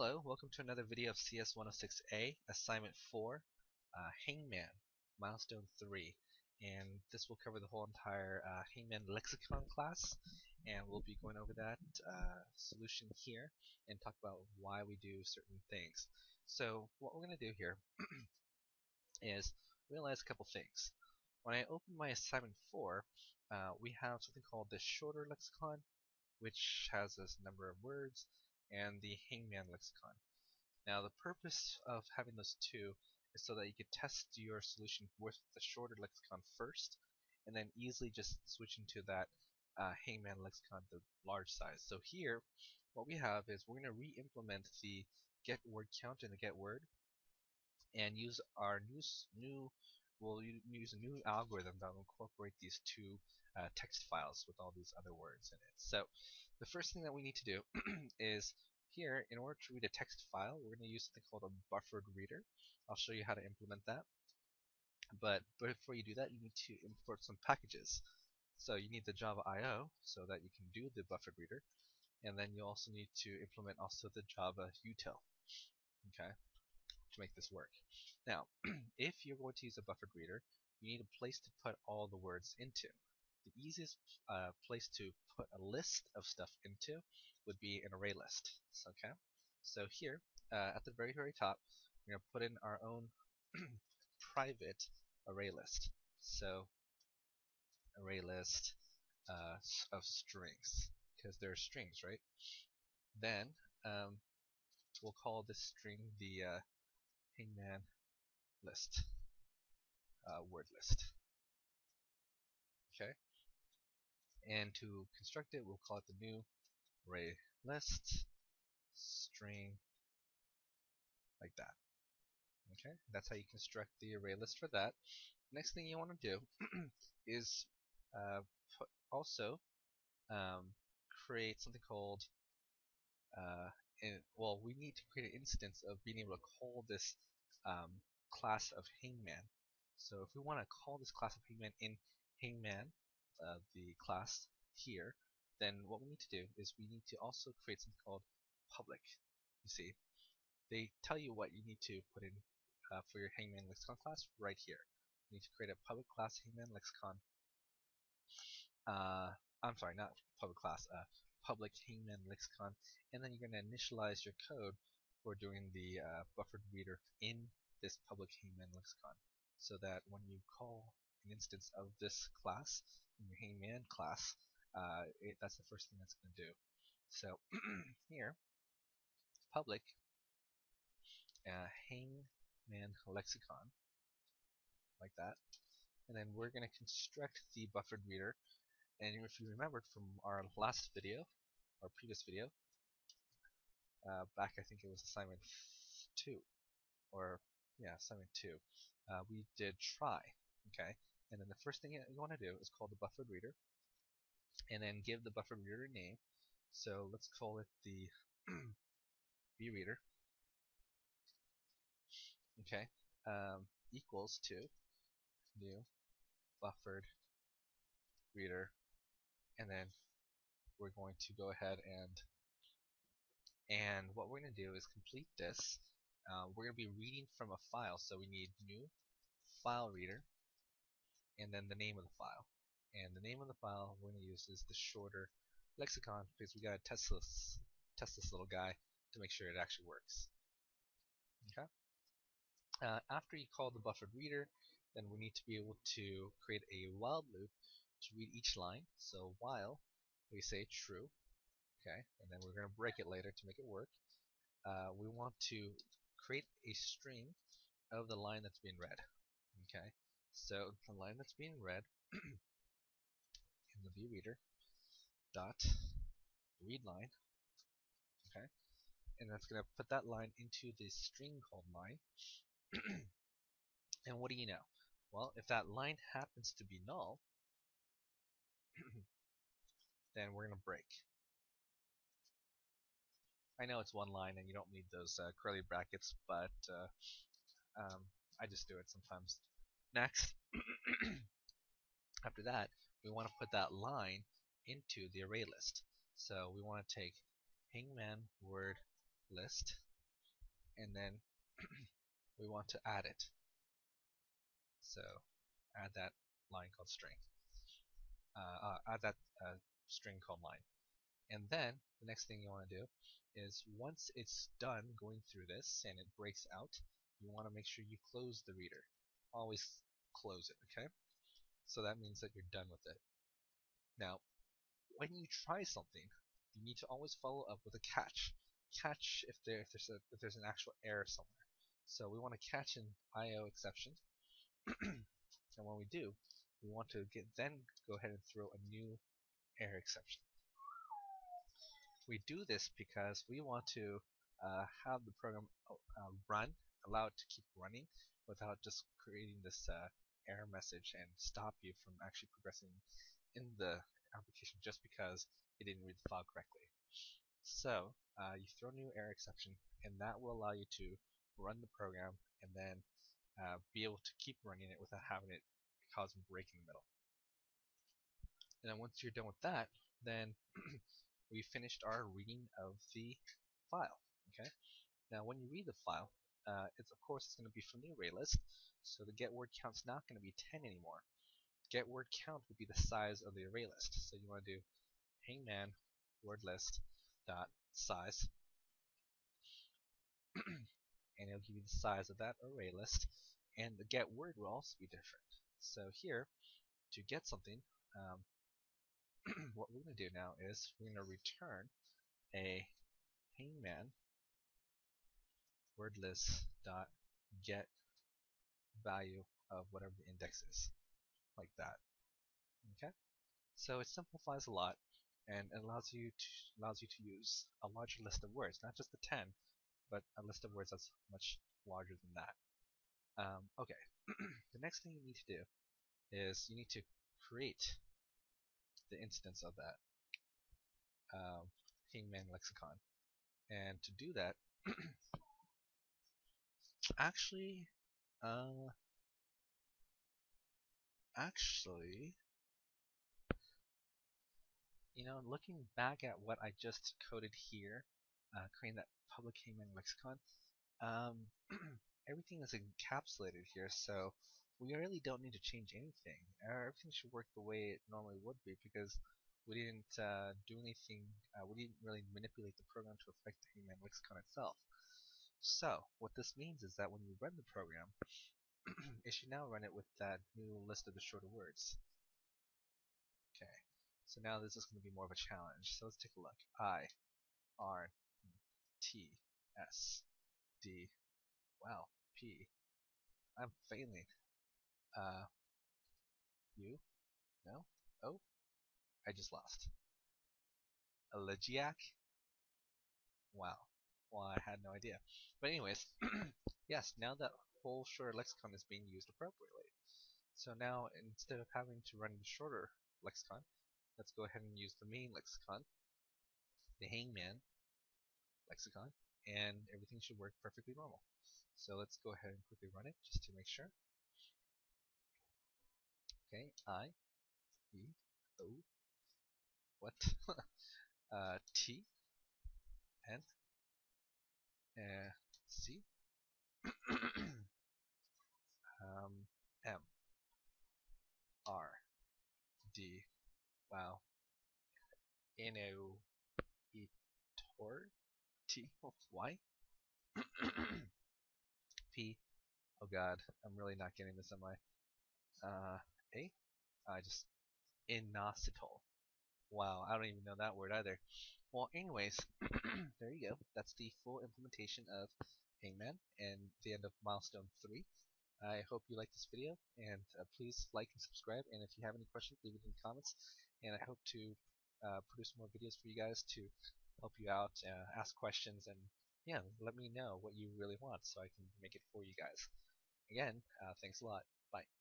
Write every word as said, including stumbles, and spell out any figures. Hello, welcome to another video of C S one oh six A, Assignment four, uh, Hangman, Milestone three. And this will cover the whole entire uh, Hangman Lexicon class, and we'll be going over that uh, solution here and talk about why we do certain things. So what we're going to do here is realize a couple things. When I open my Assignment four, uh, we have something called the Shorter Lexicon, which has this number of words, and the Hangman Lexicon. Now the purpose of having those two is so that you could test your solution with the Shorter Lexicon first, and then easily just switch into that uh, Hangman Lexicon, the large size. So here, what we have is we're going to re-implement the getWordCount and the getWord, and use our new new we'll use a new algorithm that will incorporate these two uh, text files with all these other words in it. So the first thing that we need to do is here, in order to read a text file, we're going to use something called a BufferedReader. I'll show you how to implement that. But before you do that, you need to import some packages. So you need the Java I O so that you can do the BufferedReader, and then you also need to implement also the Java util, okay, to make this work. Now, if you're going to use a BufferedReader, you need a place to put all the words into. The easiest uh, place to put a list of stuff into would be an array list. Okay, so here uh, at the very very top, we're going to put in our own private array list. So array list uh, of strings, because they're strings, right? Then um, we'll call this string the uh, Hangman list, uh, word list. Okay. And to construct it, we'll call it the new array list string, like that. Okay, that's how you construct the array list for that. Next thing you want to do is uh, put also um, create something called. Uh, in, well, we need to create an instance of being able to call this um, class of Hangman. So if we want to call this class of Hangman in Hangman, Uh, the class here, then what we need to do is we need to also create something called public. You see, they tell you what you need to put in uh, for your Hangman Lexicon class right here. You need to create a public class Hangman Lexicon. Uh, I'm sorry, not public class, uh, public Hangman Lexicon, and then you're going to initialize your code for doing the uh, buffered reader in this public Hangman Lexicon, so that when you call an instance of this class in your Hangman class, uh, it, that's the first thing that's going to do. So here, public uh, Hangman Lexicon, like that, and then we're going to construct the buffered reader. And if you remembered from our last video, our previous video, uh, back I think it was assignment two, or yeah, assignment two, uh, we did try. Okay. And then the first thing you want to do is call the buffered reader, and then give the buffered reader a name. So let's call it the bReader. Okay, um, equals to new buffered reader, and then we're going to go ahead and and what we're going to do is complete this. Uh, we're going to be reading from a file, so we need new file reader, and then the name of the file. And the name of the file we're going to use is the Shorter Lexicon, because we got to test this test this little guy to make sure it actually works. Okay. Uh, after you call the buffered reader, then we need to be able to create a while loop to read each line. So while we say true, okay, and then we're going to break it later to make it work. Uh, we want to create a string of the line that's being read. Okay. So the line that's being read in the bReader dot read line, okay, and that's going to put that line into the string called line. And what do you know? Well, if that line happens to be null, then we're going to break. I know it's one line, and you don't need those uh, curly brackets, but uh, um, I just do it sometimes. Next, after that, we want to put that line into the array list. So we want to take Hangman word list and then we want to add it. So add that line called string. Uh, uh, add that uh, string called line. And then the next thing you want to do is once it's done going through this and it breaks out, you want to make sure you close the reader. Always close it, okay? So that means that you're done with it. Now, when you try something, you need to always follow up with a catch. Catch if, there, if, there's, a, if there's an actual error somewhere. So we want to catch an I O exception. And when we do, we want to get, then go ahead and throw a new error exception. We do this because we want to uh, have the program uh, run, allow it to keep running without just creating this uh, error message and stop you from actually progressing in the application just because it didn't read the file correctly. So uh, you throw a new error exception, and that will allow you to run the program and then uh, be able to keep running it without having it cause a break in the middle. And then once you're done with that, then we finished our reading of the file. Okay. Now when you read the file, uh, it's of course it's going to be from the array list, so the get word count's not going to be ten anymore. Get word count would be the size of the array list. So you want to do hangman word list dot size, and it'll give you the size of that array list, and the get word will also be different. So here, to get something, um, what we're going to do now is we're going to return a hangman word list dot get value of whatever the index is, like that. Okay, so it simplifies a lot, and it allows you to allows you to use a larger list of words, not just the ten, but a list of words that's much larger than that. Um, okay, the next thing you need to do is you need to create the instance of that um, Hangman lexicon, and to do that, actually, uh, actually, you know, looking back at what I just coded here, uh, creating that public Hangman lexicon. Um, Everything is encapsulated here, so we really don't need to change anything. Everything should work the way it normally would be because we didn't uh, do anything, uh, we didn't really manipulate the program to affect the Hangman lexicon itself. So what this means is that when you run the program, it should now run it with that new list of the shorter words. Okay, so now this is going to be more of a challenge. So let's take a look. I, R, T, S, D, wow, P. I'm failing. Uh, U? No? Oh? I just lost. Elegiac? Wow. Well, I had no idea. But anyways, yes, now that whole shorter lexicon is being used appropriately. So now, instead of having to run the shorter lexicon, let's go ahead and use the main lexicon, the hangman lexicon, and everything should work perfectly normal. So let's go ahead and quickly run it just to make sure. Okay, I, E, O, what? uh, T, N, uh, C, um, M, R, D, wow, N, O, E, Tor, T, Y. P, oh god, I'm really not getting this, am I? Uh, A? I just, inositol. Wow, I don't even know that word either. Well, anyways, there you go. That's the full implementation of Hangman and the end of milestone three. I hope you like this video, and uh, please like and subscribe, and if you have any questions, leave it in the comments, and I hope to uh, produce more videos for you guys to help you out, uh, ask questions, and yeah, let me know what you really want so I can make it for you guys. Again, uh, thanks a lot. Bye.